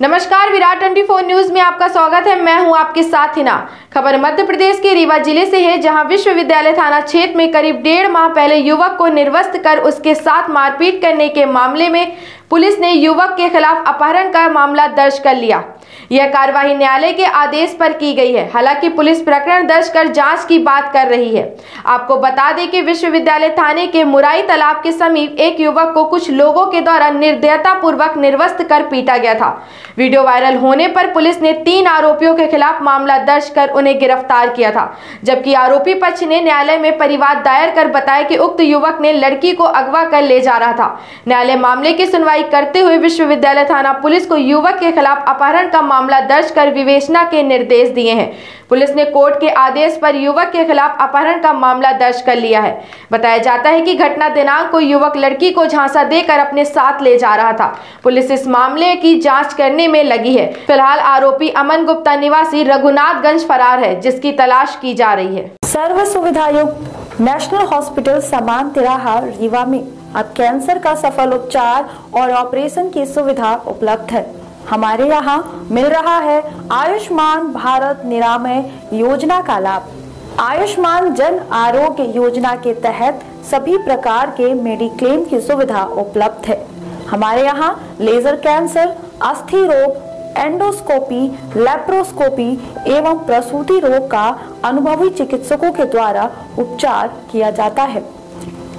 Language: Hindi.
नमस्कार, विराट 24 न्यूज में आपका स्वागत है। मैं हूं आपके साथ हिना। खबर मध्य प्रदेश के रीवा जिले से है, जहां विश्वविद्यालय थाना क्षेत्र में करीब 1.5 माह पहले युवक को निर्वस्त्र कर उसके साथ मारपीट करने के मामले में पुलिस ने युवक के खिलाफ अपहरण का मामला दर्ज कर लिया। यह कार्रवाई न्यायालय के आदेश पर की गई है। हालांकि पुलिस प्रकरण दर्ज कर जांच की बात कर रही है। आपको बता दें कि विश्वविद्यालय थाने के मुराई तालाब के समीप एक युवक को कुछ लोगों के द्वारा निर्दयतापूर्वक निर्वस्त्र कर पीटा गया था। वीडियो वायरल होने पर पुलिस ने 3 आरोपियों के खिलाफ मामला दर्ज कर उन्हें गिरफ्तार किया था, जबकि आरोपी पक्ष ने न्यायालय में परिवाद दायर कर बताया कि उक्त युवक ने लड़की को अगवा कर ले जा रहा था। न्यायालय मामले की सुनवाई करते हुए विश्वविद्यालय थाना पुलिस को युवक के खिलाफ अपहरण का मामला दर्ज कर विवेचना के निर्देश दिए हैं। पुलिस ने कोर्ट के आदेश पर युवक के खिलाफ अपहरण का मामला दर्ज कर लिया है। बताया जाता है कि घटना दिनांक को युवक लड़की को झांसा देकर अपने साथ ले जा रहा था। पुलिस इस मामले की जांच करने में लगी है। फिलहाल आरोपी अमन गुप्ता निवासी रघुनाथगंज फरार है, जिसकी तलाश की जा रही है। सर्व सुविधायुक्त नेशनल हॉस्पिटल समान तिराहा रीवा में अब कैंसर का सफल उपचार और ऑपरेशन की सुविधा उपलब्ध है। हमारे यहाँ मिल रहा है आयुष्मान भारत निरामय योजना का लाभ। आयुष्मान जन आरोग्य योजना के तहत सभी प्रकार के मेडिक्लेम की सुविधा उपलब्ध है। हमारे यहाँ लेजर कैंसर, अस्थि रोग, एंडोस्कोपी, लैप्रोस्कोपी एवं प्रसूति रोग का अनुभवी चिकित्सकों के द्वारा उपचार किया जाता है।